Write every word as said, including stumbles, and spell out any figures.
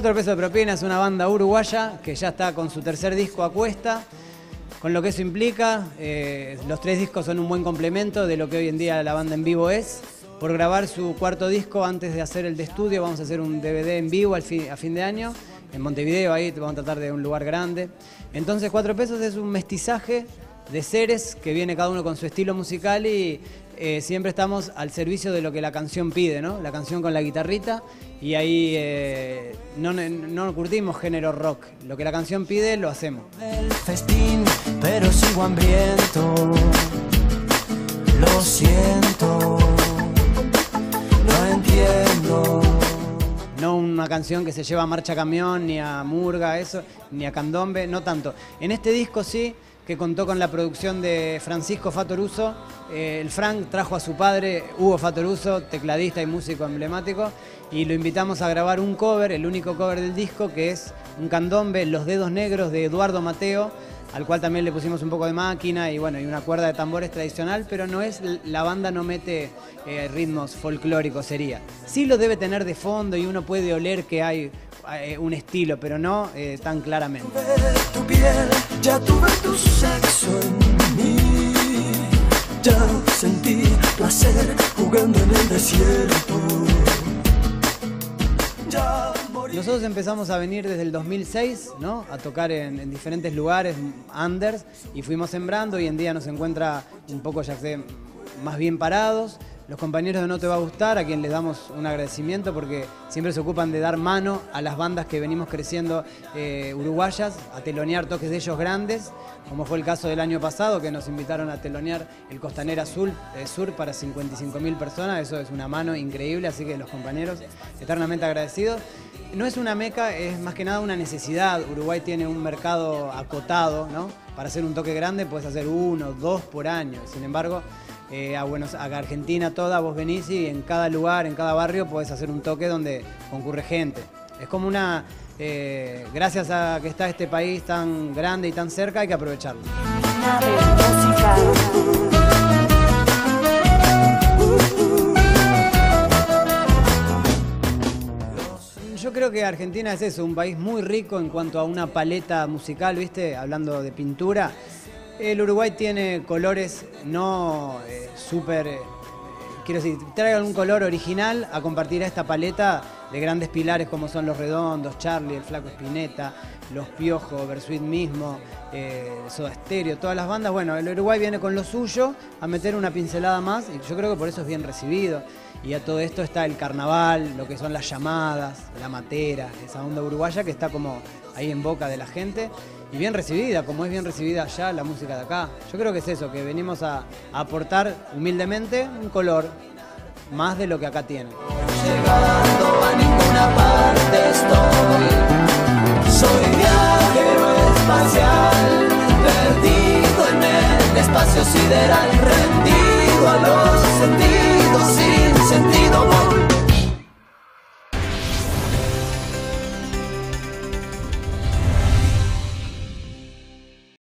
Cuatro Pesos de Propina es una banda uruguaya que ya está con su tercer disco a cuesta, con lo que eso implica. Eh, los tres discos son un buen complemento de lo que hoy en día la banda en vivo es. Por grabar su cuarto disco antes de hacer el de estudio, vamos a hacer un D V D en vivo al fin, a fin de año, en Montevideo, ahí vamos a tratar de un lugar grande. Entonces Cuatro Pesos es un mestizaje de seres que viene cada uno con su estilo musical y eh, siempre estamos al servicio de lo que la canción pide, ¿no? La canción con la guitarrita, y ahí eh, no, no curtimos género rock, lo que la canción pide lo hacemos. El festín, pero sigo hambriento, lo siento, no entiendo. No una canción que se lleva a marcha camión, ni a murga, eso, ni a candombe, no tanto. En este disco sí, que contó con la producción de Francisco Fattoruso. Eh, el Frank trajo a su padre, Hugo Fattoruso, tecladista y músico emblemático, y lo invitamos a grabar un cover, el único cover del disco, que es un candombe, Los Dedos Negros, de Eduardo Mateo, al cual también le pusimos un poco de máquina y bueno, y una cuerda de tambores tradicional, pero no es, la banda no mete eh, ritmos folclóricos, sería. Sí lo debe tener de fondo y uno puede oler que hay eh, un estilo, pero no eh, tan claramente. Tu piel, ya tuve tu sexo en mí, ya sentí placer jugando en el desierto. Nosotros empezamos a venir desde el dos mil seis, ¿no? A tocar en, en diferentes lugares, Anders, y fuimos sembrando. Hoy en día nos encuentra un poco, ya sé, más bien parados. Los compañeros de No te va a gustar, a quien les damos un agradecimiento porque siempre se ocupan de dar mano a las bandas que venimos creciendo eh, uruguayas, a telonear toques de ellos grandes, como fue el caso del año pasado, que nos invitaron a telonear el Costanera Sur, eh, Sur para cincuenta y cinco mil personas. Eso es una mano increíble, así que los compañeros eternamente agradecidos. No es una meca, es más que nada una necesidad. Uruguay tiene un mercado acotado, ¿no? Para hacer un toque grande puedes hacer uno, dos por año. Sin embargo, eh, a, Buenos, a Argentina toda vos venís y en cada lugar, en cada barrio podés hacer un toque donde concurre gente. Es como una... Eh, gracias a que está este país tan grande y tan cerca, hay que aprovecharlo. Yo creo que Argentina es eso, un país muy rico en cuanto a una paleta musical, ¿viste? Hablando de pintura. El Uruguay tiene colores no eh, súper... Eh, quiero decir, trae algún color original a compartir a esta paleta de grandes pilares como son Los Redondos, Charlie, El Flaco Spinetta, Los Piojos, Bersuit mismo, eh, Soda Stereo, todas las bandas. Bueno, el Uruguay viene con lo suyo a meter una pincelada más y yo creo que por eso es bien recibido. Y a todo esto está el carnaval, lo que son las llamadas, la matera, esa onda uruguaya que está como ahí en boca de la gente y bien recibida, como es bien recibida allá la música de acá. Yo creo que es eso, que venimos a, a aportar humildemente un color más de lo que acá tienen. Llegando a ninguna parte estoy, soy viajero espacial, perdido en el espacio sideral, rendido a los sentidos sin sentido.